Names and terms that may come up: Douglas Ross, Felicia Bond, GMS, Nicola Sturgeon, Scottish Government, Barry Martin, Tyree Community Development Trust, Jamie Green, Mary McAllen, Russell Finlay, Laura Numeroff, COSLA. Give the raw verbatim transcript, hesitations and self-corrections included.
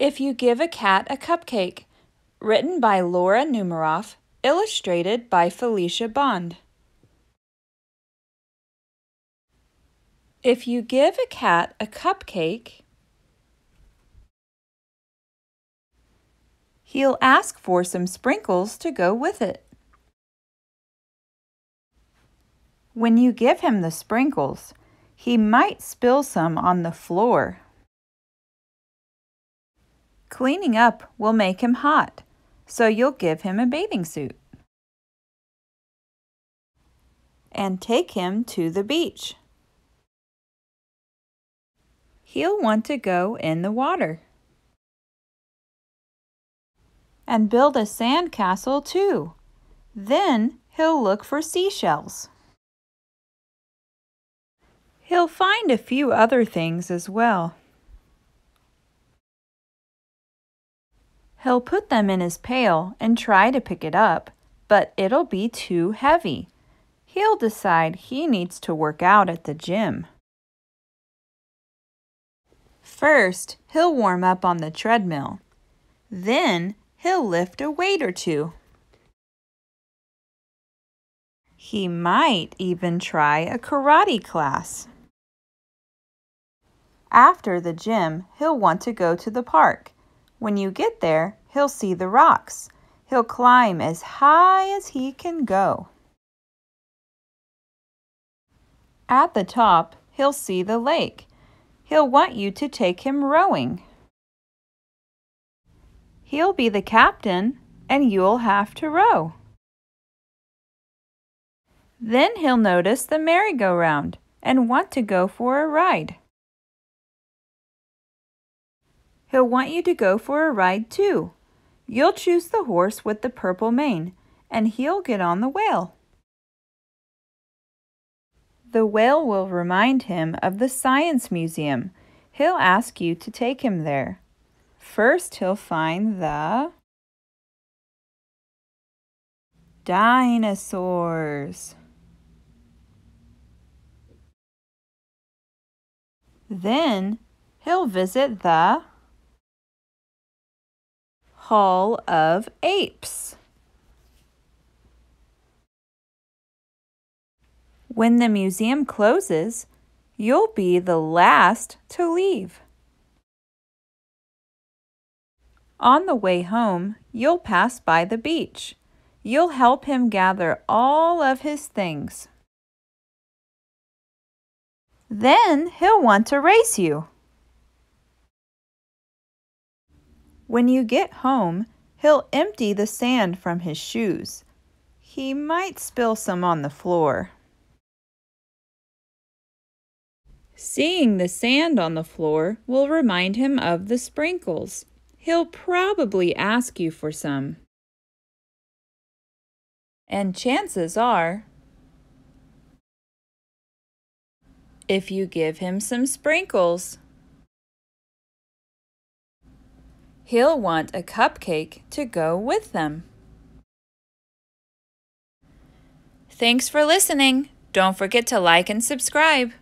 If You Give a Cat a Cupcake, written by Laura Numeroff, illustrated by Felicia Bond. If you give a cat a cupcake, he'll ask for some sprinkles to go with it. When you give him the sprinkles, he might spill some on the floor. Cleaning up will make him hot, so you'll give him a bathing suit. And take him to the beach. He'll want to go in the water. And build a sandcastle too. Then he'll look for seashells. He'll find a few other things as well. He'll put them in his pail and try to pick it up, but it'll be too heavy. He'll decide he needs to work out at the gym. First, he'll warm up on the treadmill. Then, he'll lift a weight or two. He might even try a karate class. After the gym, he'll want to go to the park. When you get there, he'll see the rocks. He'll climb as high as he can go. At the top, he'll see the lake. He'll want you to take him rowing. He'll be the captain, and you'll have to row. Then he'll notice the merry-go-round and want to go for a ride. He'll want you to go for a ride, too. You'll choose the horse with the purple mane, and he'll get on the whale. The whale will remind him of the science museum. He'll ask you to take him there. First, he'll find the dinosaurs. Then, he'll visit the Hall of Apes. When the museum closes, you'll be the last to leave. On the way home, you'll pass by the beach. You'll help him gather all of his things. Then he'll want to race you. When you get home, he'll empty the sand from his shoes. He might spill some on the floor. Seeing the sand on the floor will remind him of the sprinkles. He'll probably ask you for some. And chances are, if you give him some sprinkles, he'll want a cupcake to go with them. Thanks for listening. Don't forget to like and subscribe.